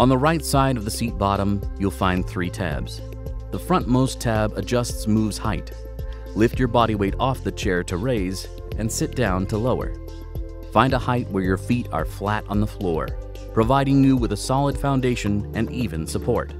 On the right side of the seat bottom, you'll find three tabs. The frontmost tab adjusts Muuv's height. Lift your body weight off the chair to raise and sit down to lower. Find a height where your feet are flat on the floor, providing you with a solid foundation and even support.